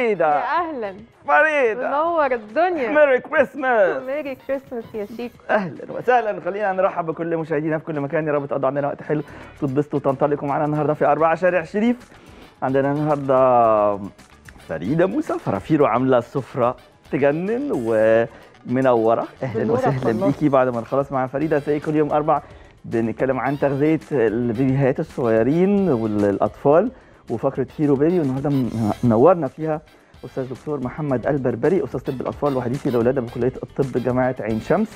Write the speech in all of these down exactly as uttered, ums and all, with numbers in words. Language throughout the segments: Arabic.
فريده. يا اهلا فريده، منور الدنيا. ميري كريسماس. ميري كريسماس يا شيخ. اهلا وسهلا، خلينا نرحب بكل مشاهدينا في كل مكان، يا رب تقضوا عندنا وقت حلو تتبسطوا وتنطلقوا معانا النهارده في اربعة شارع شريف. عندنا النهارده فريده موسي، فرافيرو عامله سفره تجنن ومنوره. اهلا وسهلا بيكي. بعد ما نخلص مع فريده زي كل يوم اربع بنتكلم عن تغذيه البيبيهات الصغيرين والاطفال وفقره هيرو بيبي، والنهارده منورنا فيها استاذ دكتور محمد البربري، استاذ طب الاطفال وحديثي الاولاده بكليه الطب جامعه عين شمس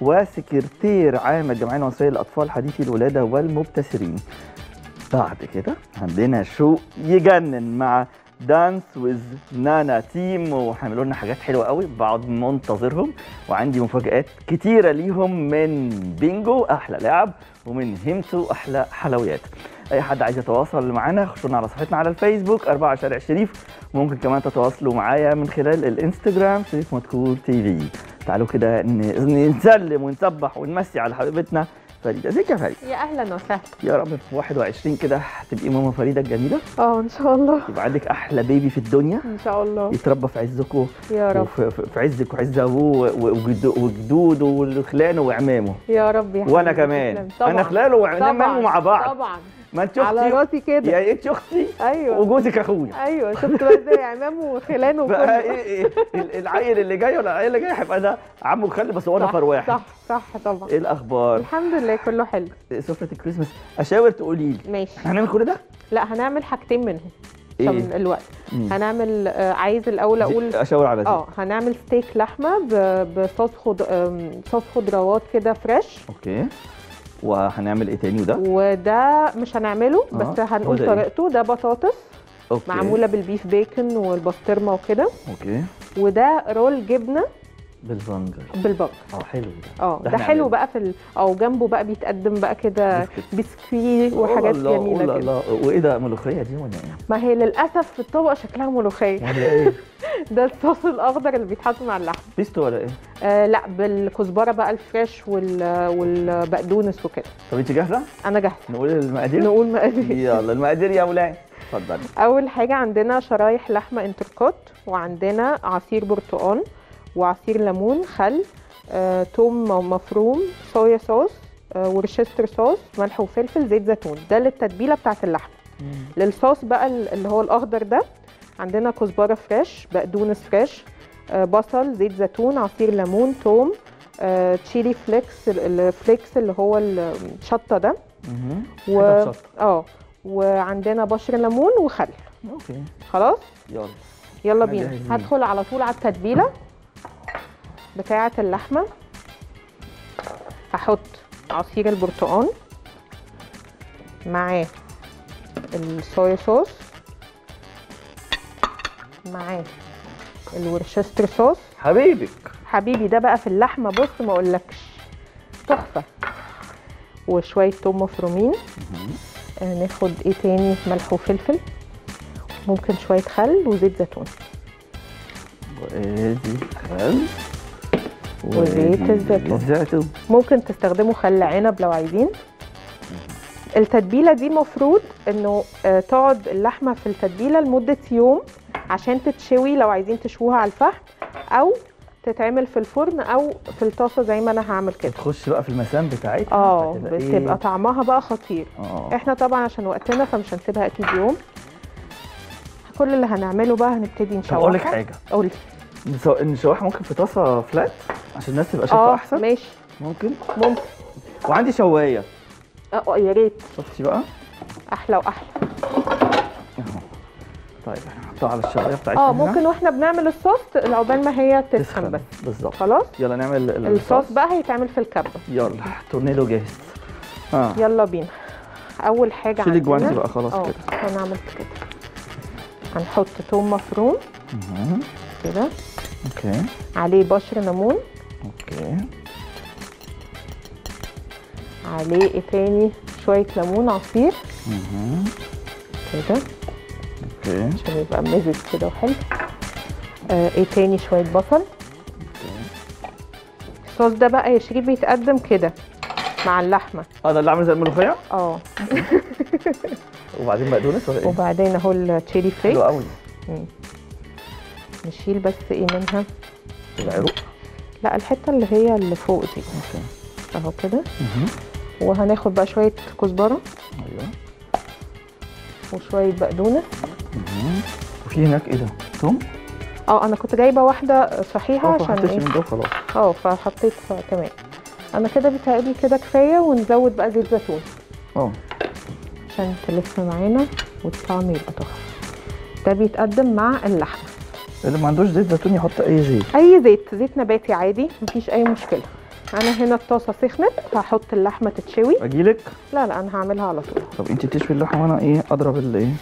وسكرتير عام الجمعيه المصريه للاطفال حديثي الولاده والمبتسرين. بعد كده عندنا شو يجنن مع دانس ويز نانا تيم، وهيعملوا لنا حاجات حلوه قوي، بقعد منتظرهم وعندي مفاجات كتيره ليهم من بينجو احلى لعب ومن همسو احلى حلويات. اي حد عايز يتواصل معانا خشونا على صفحتنا على الفيسبوك اربعة شارع شريف، ممكن كمان تتواصلوا معايا من خلال الانستجرام شريف مدكور تي في. تعالوا كده نسلم ونسبح ونمسي على حبيبتنا فريده. ازيك يا فريده؟ يا اهلا وسهلا. يا رب في واحد وعشرين كده تبقي ماما فريده الجميله. اه ان شاء الله. يبقى عندك احلى بيبي في الدنيا ان شاء الله، يتربى في عزكم يا رب، في عزك وعز ابوه وجدوده وخلانه وعمامه يا رب يا حبيبي. وانا كمان انا خلاله وعمامه مع بعض طبعا. ما انت شفتي على راسي كده يا ايت شختي. ايوه وجوزك اخويا. ايوه شفت بقى ازاي عمامه وخلانه وكله. العيل اللي جاي ولا العيل اللي جاي هيبقى ده عمه وخال بس هو نفر واحد. صح صح طبعا. ايه الاخبار؟ الحمد لله كله حلو. سفره الكريسماس اشاور تقولي لي ماشي هنعمل كل ده؟ لا هنعمل حاجتين منهم عشان إيه؟ الوقت مم. هنعمل آه عايز الاول اقول اشاور على اه هنعمل ستيك لحمه بصوص خض... صوص خضروات كده فريش. اوكي وهنعمل ايه تاني؟ وده وده مش هنعمله آه. بس هنقول طريقته. ده بطاطس أوكي. معموله بالبيف بيكن والبسطرمه وكده. اوكي وده رول جبنه بالبنجر. بالبنجر اه حلو ده. اه ده, ده حلو بقى في ال... او جنبه بقى بيتقدم بقى كده بسكويت وحاجات الله جميله الله كده. الله وايه ده ملوخيه دي ولا ايه؟ ما هي للاسف في الطبق شكلها ملوخيه ولا ايه؟ ده الصوص الاخضر اللي بيتحط مع اللحمه. بيستو ولا ايه؟ آه لا بالكزبره بقى الفريش وال... والبقدونس وكده. طب انت جاهزه؟ انا جاهزه. نقول المقادير؟ نقول مقادير. يلا المقادير يا ولاد اتفضلي. اول حاجه عندنا شرايح لحمه انتركوت، وعندنا عصير برتقال وعصير ليمون، خل، آه، توم مفروم، صويا صوص، آه، ورشستر صوص، ملح وفلفل، زيت زيتون. ده للتتبيله بتاعه اللحمه. للصوص بقى اللي هو الاخضر ده عندنا كزبره فريش، بقدونس فريش، آه، بصل، زيت زيتون، عصير ليمون، توم، آه، تشيلي فليكس، الفليكس اللي هو الشطه ده و... اه وعندنا بشر ليمون وخل. اوكي خلاص يلا يلا بينا. هدخل على طول على التتبيله بتاعة اللحمة. هحط عصير البرتقال معاه الصويا صوص معاه الورشستر صوص. حبيبك حبيبي ده بقى في اللحمة بص ما اقولكش تحفة. وشوية توم مفرومين. ناخد ايه تاني؟ ملح وفلفل، ممكن شوية خل وزيت زيتون. وادي خل وزيت الزيتون. ممكن تستخدموا خل عنب لو عايزين. التتبيله دي مفروض انه تقعد اللحمه في التتبيله لمده يوم عشان تتشوي لو عايزين تشوها على الفحم، او تتعمل في الفرن، او في الطاسه زي ما انا هعمل كده. تخش بقى في المسام بتاعتها اه بتبقى طعمها بقى خطير. أوه. احنا طبعا عشان وقتنا فمش هنسيبها اكيد يوم. كل اللي هنعمله بقى هنبتدي نشوحها. اقول لك حاجه، قولي نشوحها ممكن في طاسه فلات عشان الناس تبقى شايفه احسن. اه ماشي ممكن ممكن. وعندي شوايه. اه يا ريت. شفتي بقى احلى واحلى. طيب احنا هنحطها على الشوايه بتاعتنا. اه ممكن واحنا بنعمل الصوص عقبال ما هي تسخن بس. بالظبط خلاص يلا نعمل الصوص بقى. هيتعمل في الكبه. يلا تورنيدو جاهز. اه يلا بينا. اول حاجه شيلي جوانتي بقى خلاص كده. اه هنعمل كده. هنحط توم مفروم كده. اوكي عليه بشر ليمون. اوكي عليه ايه تاني؟ شويه ليمون عصير كده. اوكي عشان يبقى مزج كده وحلو. آه ايه تاني؟ شويه بصل. اوكي الصوص ده بقى يا شريف بيتقدم كده مع اللحمه. اه ده اللي عامل زي الملوخيه. اه وبعدين بقدونس ولا ايه؟ وبعدين اهو التشيلي فليكس. حلو قوي. نشيل بس ايه منها العروق، لا الحته اللي هي اللي فوق دي اهو كده. وهناخد بقى شويه كزبره، ايوه، وشويه بقدونس. وفي هناك ايه ده؟ توم؟ اه انا كنت جايبه واحده صحيحه عشان ايه؟ من ده خلاص. اه فحطيت تمام. انا كده بيتهيألي كده كفايه، ونزود بقى زيت زيتون اه عشان تلف معانا والطعم يبقى تحفه. ده بيتقدم مع اللحمه. اللي ما عندوش زيت زيتون يحط اي زيت؟ اي زيت، زيت نباتي عادي مفيش اي مشكله. انا هنا الطاسه سخنت، هحط اللحمه تتشوي. اجيلك؟ لا لا انا هعملها على طول. طب انت بتشوي اللحمه وانا ايه اضرب الايه؟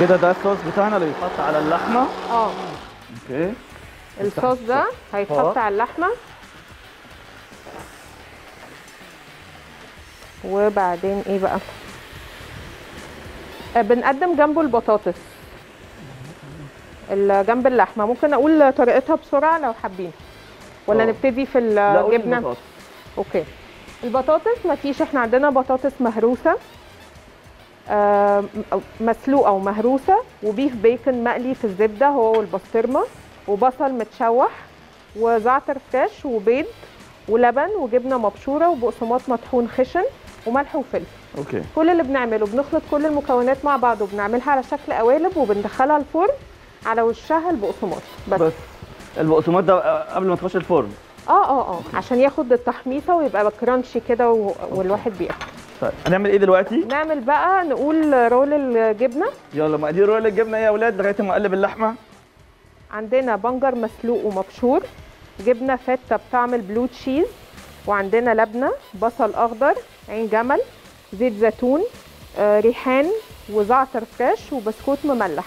كده ده الصوص بتاعنا اللي بيتحط على اللحمه. اه اوكي. الصوص ده هيتحط على اللحمه، وبعدين ايه بقى؟ بنقدم جنبه البطاطس اللي جنب اللحمه. ممكن اقول طريقتها بسرعه لو حابين، ولا أوه. نبتدي في الجبنه؟ لا اوكي. البطاطس مفيش، احنا عندنا بطاطس مهروسه آه مسلوقه ومهروسه، وبيف بيكن مقلي في الزبده هو والبسطرمه، وبصل متشوح، وزعتر فريش، وبيض، ولبن، وجبنه مبشوره، وبقسماط مطحون خشن، وملح وفلفل. اوكي. كل اللي بنعمله بنخلط كل المكونات مع بعض، وبنعملها على شكل قوالب، وبندخلها الفرن على وشها البقسماط بس. بس البقسماط ده قبل ما تخش الفرن؟ اه اه اه أوكي. عشان ياخد التحميصه ويبقى كرانشي كده و... والواحد بياكل. طيب هنعمل ايه دلوقتي؟ نعمل بقى نقول رول الجبنه. يلا مقادير رول الجبنه ايه يا اولاد لغايه ما اقلب اللحمه؟ عندنا بنجر مسلوق ومبشور، جبنه فته بطعم البلو تشيز، وعندنا لبنه، بصل اخضر، عين جمل، زيت زيتون، آه، ريحان، وزعتر فريش، وبسكوت مملح.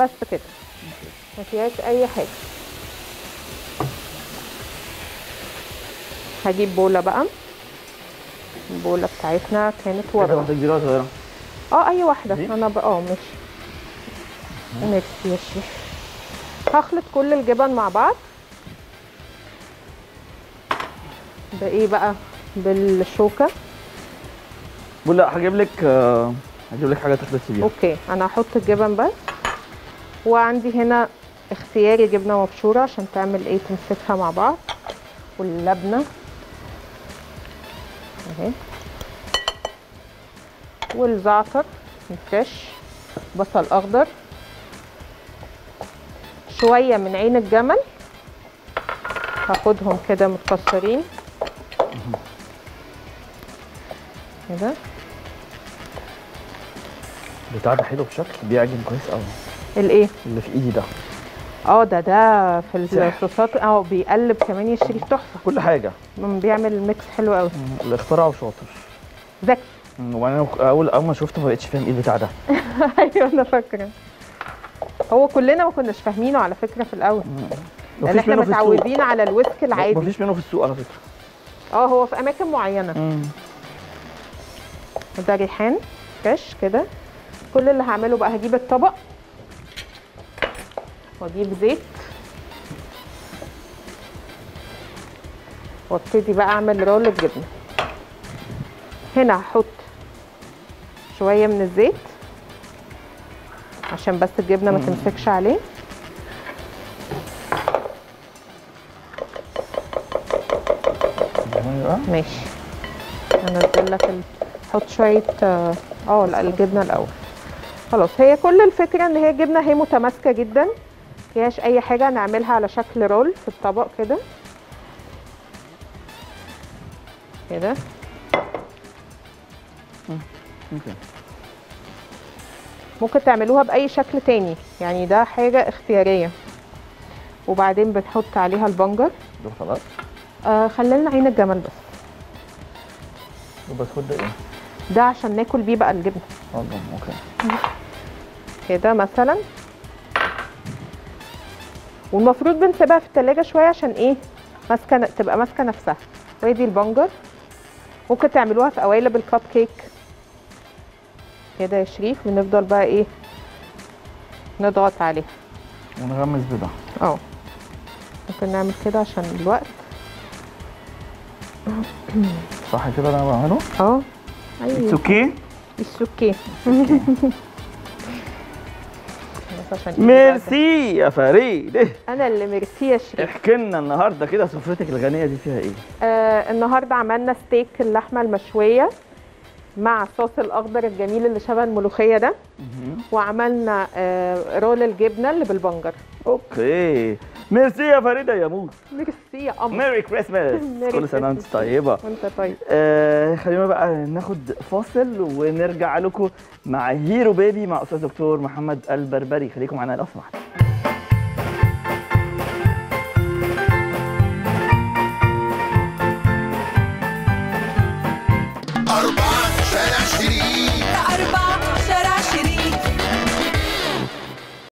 بس كده ما فيهاش اي حاجه. هجيب بوله بقى، البوله بتاعتنا كانت ورا. واحده كبيره ولا صغيره؟ اه اي واحده. انا بقى اه ماشي ميرسي يا شيخ. هخلط كل الجبن مع بعض بايه بقى؟ بالشوكه. بولا هجيب لك آه... هجيب لك حاجه تخلطي بيها. اوكي انا هحط الجبن بس، وعندي هنا اختياري جبنه مبشوره عشان تعمل ايه، تمسكها مع بعض، واللبنه اهي، والزعتر الفريش، بصل اخضر، شويه من عين الجمل هاخدهم كده متكسرين كده. البتاع ده حلو بشكل، بيعجن كويس قوي. الايه اللي في ايدي ده؟ اه ده ده في الصوصات اه بيقلب كمان يا شريف تحفه. كل حاجه بيعمل ميكس حلو قوي. اللي اخترعه شاطر ذكي. وانا اول اول ما شفته ما بقتش فاهم ايه البتاع ده. ايوه انا فاكره، هو كلنا ما كناش فاهمينه على فكره في الاول، لان احنا متعودين على الويسك العادي. مفيش منه في السوق على فكره. اه هو في اماكن معينه. مم. ده ريحان فريش كده. كل اللي هعمله بقى هجيب الطبق واجيب زيت، وابتدي بقى اعمل رول الجبنه. هنا هحط شويه من الزيت عشان بس الجبنه ما تمسكش عليه. ماشي هنزل لك ال... حط شويه اه لا الجبنه الاول. خلاص هي كل الفكره ان هي جبنه هي متماسكه جدا، مفيهاش اي حاجه، نعملها على شكل رول في الطبق كده كده. ممكن تعملوها باي شكل تاني يعني، ده حاجه اختياريه. وبعدين بنحط عليها البنجر ده خلاص. آه خلينا عين الجمل بس. البسكوت ده ايه؟ ده عشان ناكل بيه بقى الجبنه. اه اوكي كده مثلا. والمفروض بنسيبها في التلاجة شويه عشان ايه؟ ماسكه، تبقى ماسكه نفسها. وادي البنجر. ممكن تعملوها في قوالب الكب كيك كده يا شريف، ونفضل بقى ايه نضغط عليها ونغمس بده. اه ممكن نعمل كده عشان الوقت. صح كده انا بعمله. اه ايوه السكين السكين ميرسي يا فريده. انا اللي ميرسي يا شريف. احكي لنا النهارده كده سفرتك الغنيه دي فيها ايه؟ آه النهارده عملنا ستيك اللحمه المشويه مع الصوص الاخضر الجميل اللي شبه الملوخيه ده، وعملنا آه رول الجبنه اللي بالبنجر. اوكي ميرسي يا فريده يا موت. ميرسي يا قمر. ميري كريسماس. كل سنه وانت طيبه. وانت طيب. آه خلينا بقى ناخد فاصل ونرجع لكم مع هيرو بيبي مع استاذ دكتور محمد البربري. خليكم معانا لو سمحتوا. اربعة